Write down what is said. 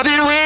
I've been waiting.